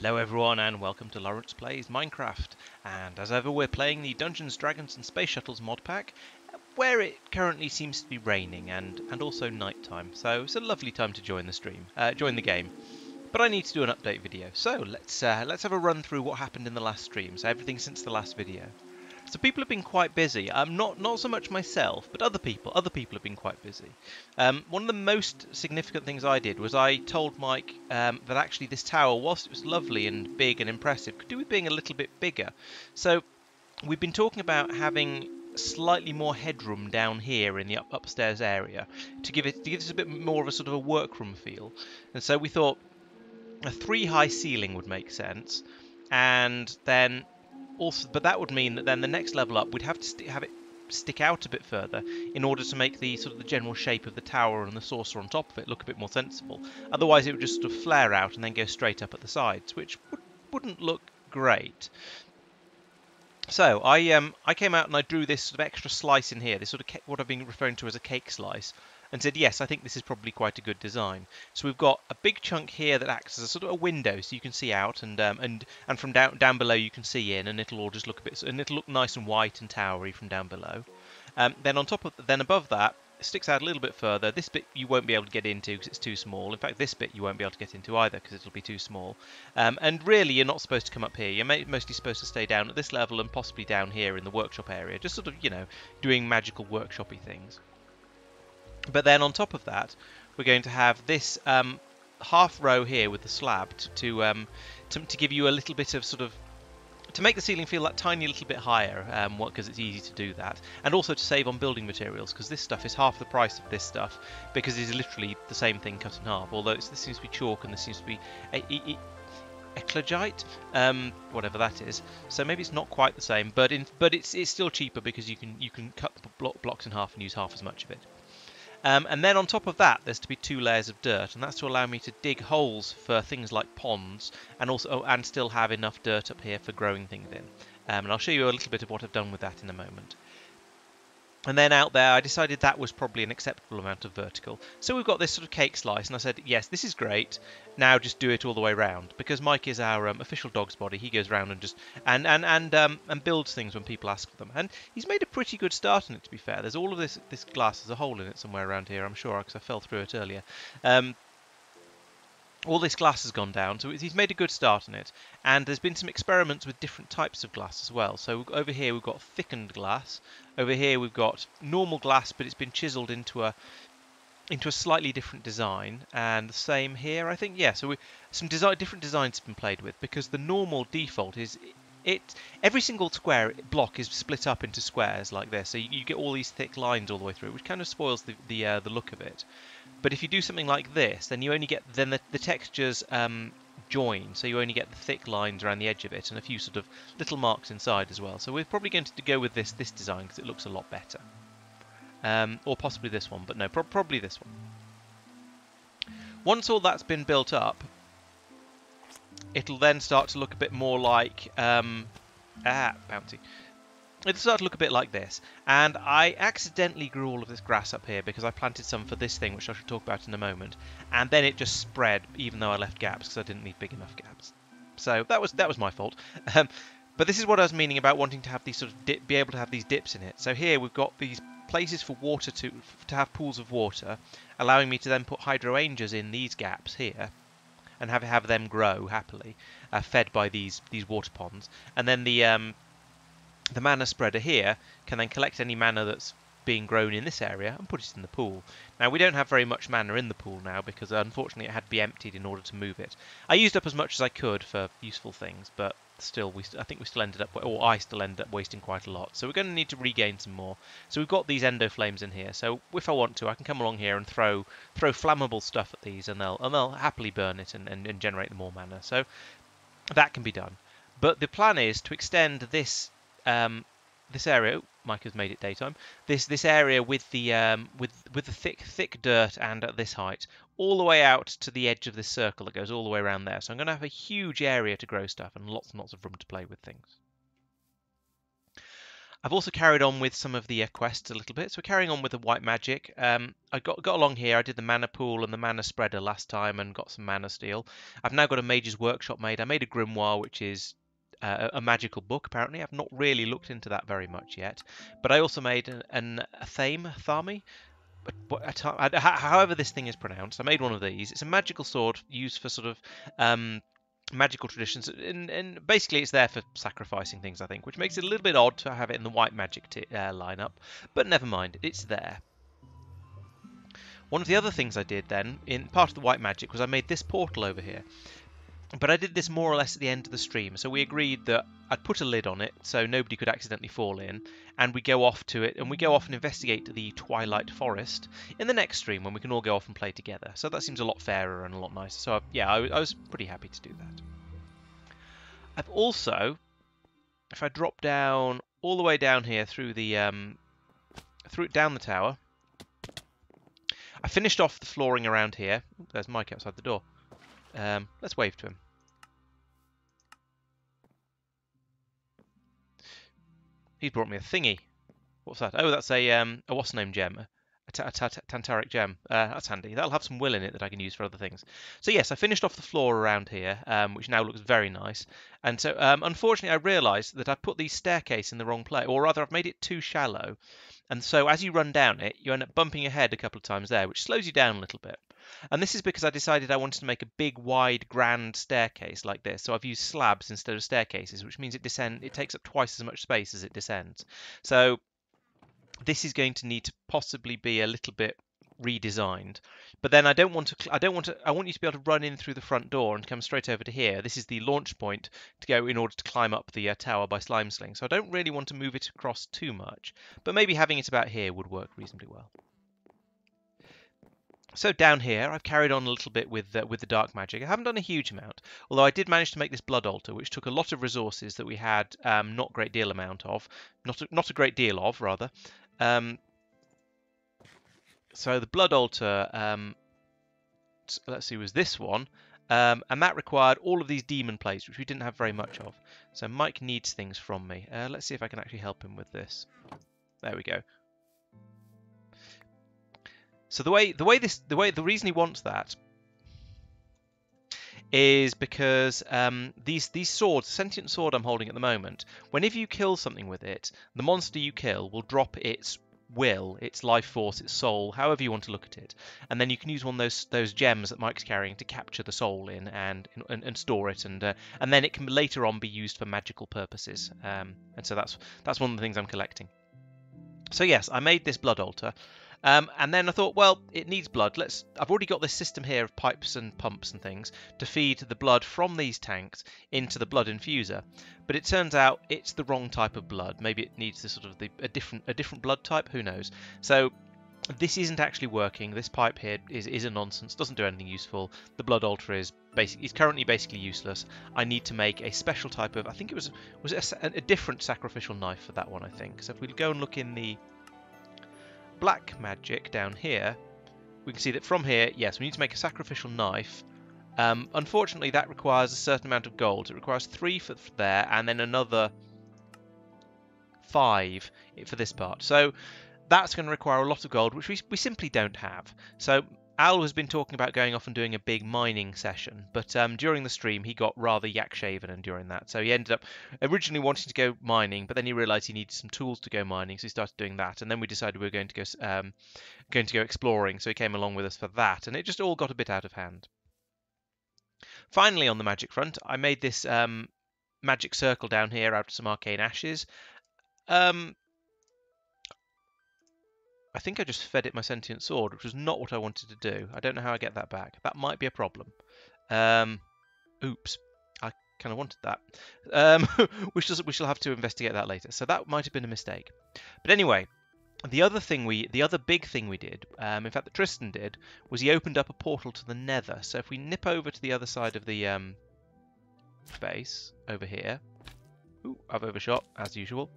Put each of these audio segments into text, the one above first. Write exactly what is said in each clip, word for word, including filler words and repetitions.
Hello everyone and welcome to Laurence Plays Minecraft, and as ever we're playing the Dungeons, Dragons and Space Shuttles mod pack where it currently seems to be raining and, and also night time, so it's a lovely time to join the stream, uh, join the game. But I need to do an update video, so let's, uh, let's have a run through what happened in the last stream, so everything since the last video. So people have been quite busy, um, not, not so much myself, but other people, other people have been quite busy. Um, one of the most significant things I did was I told Mike um, that actually this tower, whilst it was lovely and big and impressive, could do with being a little bit bigger. So we've been talking about having slightly more headroom down here in the up upstairs area to give it to give this a bit more of a sort of a workroom feel. And so we thought a three high ceiling would make sense, and then also, but that would mean that then the next level up we'd have to have it stick out a bit further in order to make the sort of the general shape of the tower and the saucer on top of it look a bit more sensible. Otherwise it would just sort of flare out and then go straight up at the sides, which would, wouldn't look great. So I um I came out and I drew this sort of extra slice in here, this sort of cake, what I've been referring to as a cake slice, and said yes, I think this is probably quite a good design. So we've got a big chunk here that acts as a sort of a window, so you can see out, and um, and and from down down below you can see in, and it'll all just look a bit, and it'll look nice and white and towery from down below. Um, then on top of then above that it sticks out a little bit further. This bit you won't be able to get into because it's too small. In fact, this bit you won't be able to get into either because it'll be too small. Um, and really, you're not supposed to come up here. You're mostly supposed to stay down at this level and possibly down here in the workshop area, just sort of you know doing magical workshoppy things. But then on top of that, we're going to have this um, half row here with the slab to to, um, to to give you a little bit of sort of to make the ceiling feel that tiny little bit higher. Um, what because it's easy to do that, and also to save on building materials because this stuff is half the price of this stuff because it's literally the same thing cut in half. Although it's, this seems to be chalk and this seems to be a, a, a, eclogite, um, whatever that is. So maybe it's not quite the same, but in but it's it's still cheaper because you can you can cut the block, blocks in half and use half as much of it. Um, and then on top of that, there's to be two layers of dirt, and that's to allow me to dig holes for things like ponds, and also oh, and still have enough dirt up here for growing things in. Um, and I'll show you a little bit of what I've done with that in a moment. And then out there, I decided that was probably an acceptable amount of vertical. So we've got this sort of cake slice, and I said, yes, this is great. Now just do it all the way round, because Mike is our um, official dog's body. He goes round and just and and and um, and builds things when people ask for them, and he's made a pretty good start in it. To be fair, there's all of this this glass. There's a hole in it somewhere around here, I'm sure, because I fell through it earlier. Um, All this glass has gone down, so he's made a good start in it. And there's been some experiments with different types of glass as well. So over here we've got thickened glass. Over here we've got normal glass, but it's been chiselled into a into a slightly different design. And the same here, I think. Yeah. So we, some design, different designs have been played with because the normal default is it. Every single square block is split up into squares like this, so you, you get all these thick lines all the way through, which kind of spoils the the, uh, the look of it. But if you do something like this, then you only get then the, the textures um, join, so you only get the thick lines around the edge of it and a few sort of little marks inside as well. So we're probably going to go with this this design because it looks a lot better, um, or possibly this one, but no, pro probably this one. Once all that's been built up, it'll then start to look a bit more like um, ah bouncy. It'll start to look a bit like this, and I accidentally grew all of this grass up here because I planted some for this thing, which I shall talk about in a moment, and then it just spread, even though I left gaps because I didn't need big enough gaps. So that was that was my fault. Um, but this is what I was meaning about wanting to have these sort of dip, be able to have these dips in it. So here we've got these places for water to to have pools of water, allowing me to then put hydrangeas in these gaps here, and have have them grow happily, uh, fed by these these water ponds, and then the um, The mana spreader here can then collect any mana that's being grown in this area and put it in the pool. Now, we don't have very much mana in the pool now because, unfortunately, it had to be emptied in order to move it. I used up as much as I could for useful things, but still, we st I think we still ended up, or I still ended up wasting quite a lot. So we're going to need to regain some more. So we've got these endo flames in here. So if I want to, I can come along here and throw throw flammable stuff at these, and they'll and they'll happily burn it and, and, and generate more mana. So that can be done. But the plan is to extend this. Um, this area, oh, Mike has made it daytime. This this area with the um, with with the thick thick dirt and at this height, all the way out to the edge of this circle that goes all the way around there. So I'm going to have a huge area to grow stuff and lots and lots of room to play with things. I've also carried on with some of the uh, quests a little bit. So we're carrying on with the white magic. Um, I got got along here. I did the mana pool and the mana spreader last time and got some mana steel. I've now got a mage's workshop made. I made a grimoire, which is uh, a magical book, apparently. I've not really looked into that very much yet. But I also made an, an a Thame Thami. However this thing is pronounced. I made one of these. It's a magical sword used for sort of... Um, magical traditions, and, and basically it's there for sacrificing things, I think, which makes it a little bit odd to have it in the white magic uh, lineup, but never mind, it's there. One of the other things I did then, in part of the white magic, was I made this portal over here, but I did this more or less at the end of the stream, so we agreed that I'd put a lid on it so nobody could accidentally fall in, and we go off to it, and we go off and investigate the Twilight Forest in the next stream when we can all go off and play together. So that seems a lot fairer and a lot nicer. So I, yeah, I, I was pretty happy to do that. I've also, if I drop down all the way down here through the um, through down the tower, I finished off the flooring around here. Ooh, there's Mike outside the door. Um, let's wave to him. He's brought me a thingy. What's that? Oh, that's a, um, a what's name gem? A, ta a, ta a tantaric gem. Uh, that's handy. That'll have some will in it that I can use for other things. So yes, I finished off the floor around here, um, which now looks very nice. And so, um, unfortunately, I realised that I put the staircase in the wrong place, or rather, I've made it too shallow. And so, as you run down it, you end up bumping your head a couple of times there, which slows you down a little bit. And this is because I decided I wanted to make a big, wide, grand staircase like this. So I've used slabs instead of staircases, which means it descend, it takes up twice as much space as it descends. So this is going to need to possibly be a little bit redesigned. But then I don't want to. I don't want to. I want you to be able to run in through the front door and come straight over to here. This is the launch point to go in order to climb up the uh, tower by Slime Sling. So I don't really want to move it across too much. But maybe having it about here would work reasonably well. So down here, I've carried on a little bit with uh, with the dark magic. I haven't done a huge amount, although I did manage to make this blood altar, which took a lot of resources that we had um, not great deal amount of, not a, not a great deal of rather. Um, so the blood altar, um, let's see, was this one, um, and that required all of these demon plates, which we didn't have very much of. So Mike needs things from me. Uh, let's see if I can actually help him with this. There we go. So the way the way this the way the reason he wants that is because um, these these swords, sentient sword I'm holding at the moment, whenever you kill something with it, the monster you kill will drop its will, its life force, its soul, however you want to look at it, and then you can use one of those those gems that Mike's carrying to capture the soul in and and, and store it, and uh, and then it can later on be used for magical purposes. Um, and so that's that's one of the things I'm collecting. So yes, I made this blood altar. Um, and then I thought, well, it needs blood. Let's. I've already got this system here of pipes and pumps and things to feed the blood from these tanks into the blood infuser. But it turns out it's the wrong type of blood. Maybe it needs the sort of the, a different a different blood type. Who knows? So this isn't actually working. This pipe here is is a nonsense. Doesn't do anything useful. The blood altar is basically is currently basically useless. I need to make a special type of. I think it was was it a, a different sacrificial knife for that one. I think. So if we go and look in the black magic down here, we can see that from here, yes, we need to make a sacrificial knife. Um, unfortunately, that requires a certain amount of gold. It requires three for there, and then another five for this part. So that's going to require a lot of gold, which we, we simply don't have. So Al has been talking about going off and doing a big mining session, but um, during the stream he got rather yak-shaven and during that, so he ended up originally wanting to go mining, but then he realised he needed some tools to go mining, so he started doing that, and then we decided we were going to go um, going to go exploring, so he came along with us for that, and it just all got a bit out of hand. Finally, on the magic front, I made this um, magic circle down here out of some arcane ashes. Um, I think I just fed it my sentient sword, which was not what I wanted to do. I don't know how I get that back. That might be a problem. Um, oops. I kind of wanted that. Um, we, shall, we shall have to investigate that later. So that might have been a mistake. But anyway, the other thing we, the other big thing we did, um, in fact that Tristan did, was he opened up a portal to the nether. So if we nip over to the other side of the um, base, over here. Ooh, I've overshot, as usual.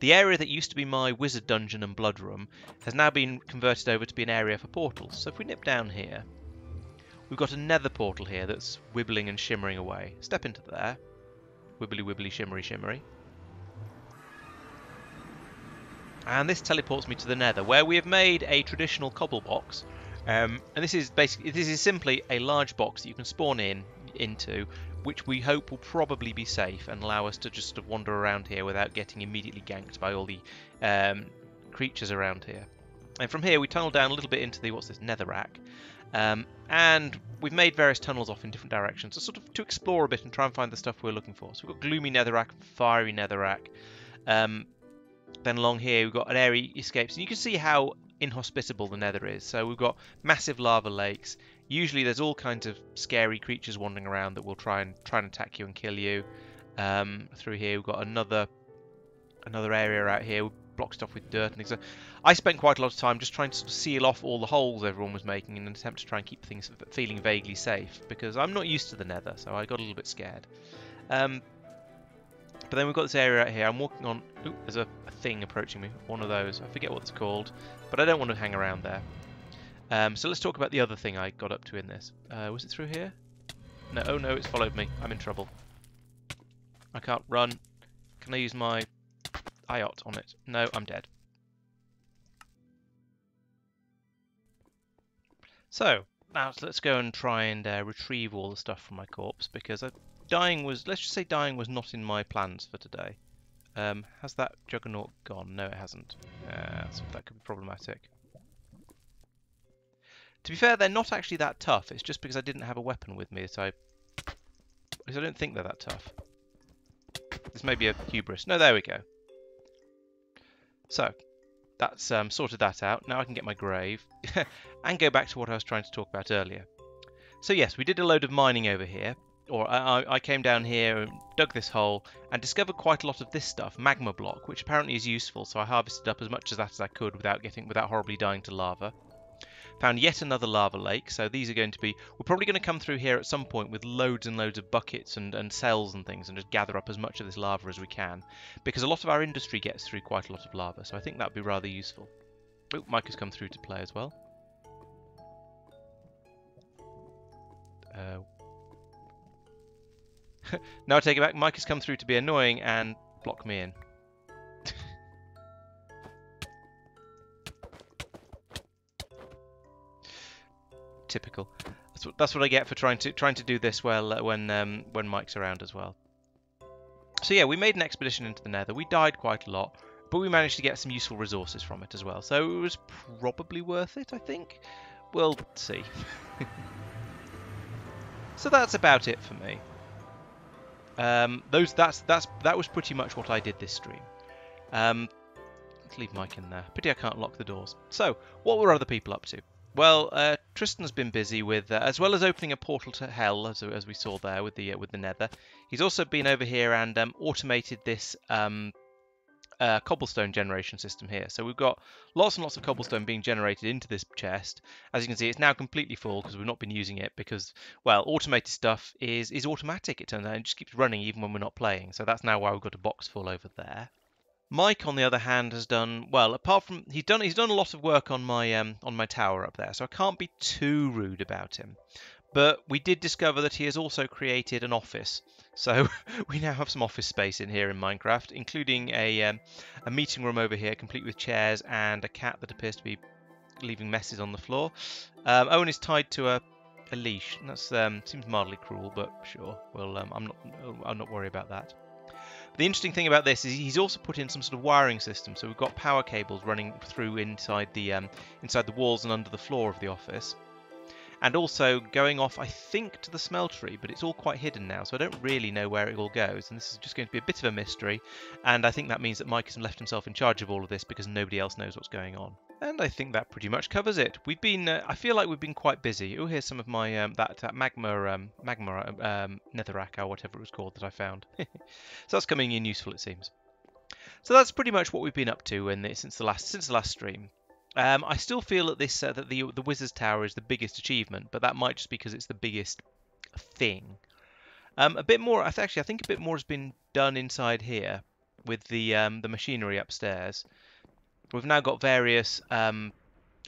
The area that used to be my wizard dungeon and blood room has now been converted over to be an area for portals. So if we nip down here, we've got a nether portal here that's wibbling and shimmering away. Step into there. Wibbly, wibbly, shimmery, shimmery. And this teleports me to the nether, where we have made a traditional cobble box. Um, and this is basically, this is simply a large box that you can spawn in into, which we hope will probably be safe and allow us to just wander around here without getting immediately ganked by all the um, creatures around here. And from here we tunnel down a little bit into the, what's this, netherrack. Um, and we've made various tunnels off in different directions, so sort of to explore a bit and try and find the stuff we're looking for. So we've got gloomy netherrack, fiery netherrack. Um, then along here we've got an airy escapes, and you can see how inhospitable the nether is. So we've got massive lava lakes. Usually there's all kinds of scary creatures wandering around that will try and try and attack you and kill you. Um, through here we've got another another area out here. Blocked off with dirt, and so I spent quite a lot of time just trying to sort of seal off all the holes everyone was making in an attempt to try and keep things feeling vaguely safe, because I'm not used to the nether, so I got a little bit scared. Um, but then we've got this area out here. I'm walking on, ooh, there's a, a thing approaching me, one of those, I forget what it's called, but I don't want to hang around there. Um, so let's talk about the other thing I got up to in this. Uh, was it through here? No, oh no, it's followed me. I'm in trouble. I can't run. Can I use my I O T on it? No, I'm dead. So, now let's go and try and uh, retrieve all the stuff from my corpse, because I, dying was, let's just say dying was not in my plans for today. Um, has that juggernaut gone? No, it hasn't. Uh, so that could be problematic. To be fair, they're not actually that tough. It's just because I didn't have a weapon with me, so I, I don't think they're that tough. This may be a hubris. No, there we go. So, that's um, sorted that out. Now I can get my grave and go back to what I was trying to talk about earlier. So yes, we did a load of mining over here, or I, I came down here and dug this hole and discovered quite a lot of this stuff, magma block, which apparently is useful. So I harvested up as much of that as I could without getting, without horribly dying to lava. Found yet another lava lake. So these are going to be, we're probably going to come through here at some point with loads and loads of buckets and, and cells and things, and just gather up as much of this lava as we can, because a lot of our industry gets through quite a lot of lava, so I think that would be rather useful. Oh, Mike has come through to play as well. Uh... now I take it back, Mike has come through to be annoying and block me in. Typical. That's what, that's what I get for trying to trying to do this well uh, when um, when Mike's around as well. So yeah, we made an expedition into the nether. We died quite a lot, but we managed to get some useful resources from it as well. So it was probably worth it, I think. We'll see. So that's about it for me. Um, those that's that's that was pretty much what I did this stream. Um, let's leave Mike in there. Pity I can't lock the doors. So what were other people up to? Well, uh, Tristan's been busy with, uh, as well as opening a portal to hell, as, as we saw there with the uh, with the nether, he's also been over here and um, automated this um, uh, cobblestone generation system here. So we've got lots and lots of cobblestone being generated into this chest. As you can see, it's now completely full because we've not been using it because, well, automated stuff is, is automatic, it turns out. It just keeps running even when we're not playing. So that's now why we've got a box full over there. Mike, on the other hand, has done well. Apart from he's done, he's done a lot of work on my um, on my tower up there, so I can't be too rude about him. But we did discover that he has also created an office, so we now have some office space in here in Minecraft, including a um, a meeting room over here, complete with chairs and a cat that appears to be leaving messes on the floor. Um, Owen is tied to a, a leash. And that's um, seems mildly cruel, but sure. Well, um, I'm not I'm not worried about that. The interesting thing about this is he's also put in some sort of wiring system, so we've got power cables running through inside the um, inside the walls and under the floor of the office, and also going off, I think, to the smeltery, but it's all quite hidden now, so I don't really know where it all goes, and this is just going to be a bit of a mystery, and I think that means that Mike has left himself in charge of all of this because nobody else knows what's going on. And I think that pretty much covers it. We've been, uh, I feel like we've been quite busy. Oh, here's some of my, um, that, that magma, um, magma, um, netherrack or whatever it was called that I found. So that's coming in useful, it seems. So that's pretty much what we've been up to in the, since the last, since the last stream. Um, I still feel that this, uh, that the, the Wizard's Tower is the biggest achievement, but that might just be because it's the biggest thing. Um, a bit more, actually, I think a bit more has been done inside here with the, um, the machinery upstairs. We've now got various. Um,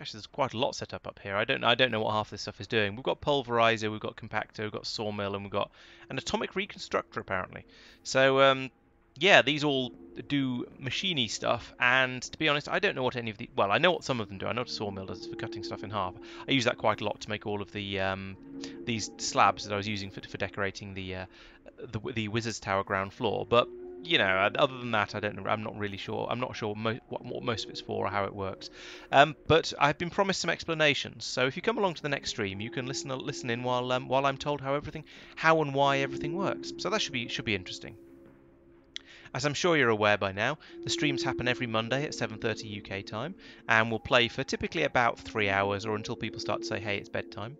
actually, there's quite a lot set up up here. I don't. I don't know what half this stuff is doing. We've got pulverizer, we've got compactor, we've got sawmill, and we've got an atomic reconstructor apparently. So um, yeah, these all do machiny stuff, and to be honest, I don't know what any of the... Well, I know what some of them do. I know what a sawmill does for cutting stuff in half. I use that quite a lot to make all of the um, these slabs that I was using for, for decorating the, uh, the the Wizard's Tower ground floor. But you know, other than that, I don't know. I'm not really sure. I'm not sure mo what, what most of it's for or how it works. Um, but I've been promised some explanations. So if you come along to the next stream, you can listen listen in while um, while I'm told how everything, how and why everything works. So that should be should be interesting. As I'm sure you're aware by now, the streams happen every Monday at seven thirty U K time, and will play for typically about three hours or until people start to say, hey, it's bedtime.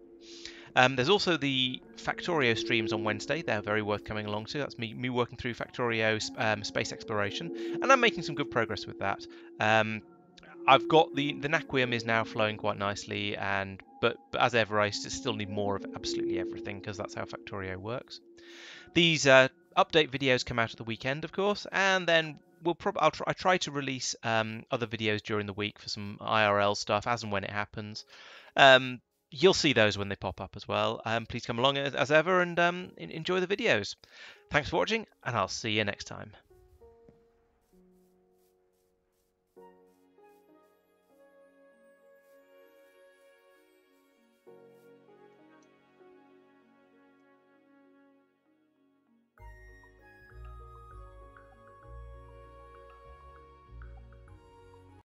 Um, there's also the Factorio streams on Wednesday. They're very worth coming along to. That's me, me working through Factorio um, Space Exploration, and I'm making some good progress with that. Um, I've got the, the Naquium is now flowing quite nicely, and but, but as ever, I still need more of absolutely everything, because that's how Factorio works. These uh, update videos come out at the weekend, of course, and then we'll probably I'll try, I try to release um, other videos during the week for some I R L stuff as and when it happens. Um, you'll see those when they pop up as well. Um, please come along as, as ever and um, enjoy the videos. Thanks for watching, and I'll see you next time.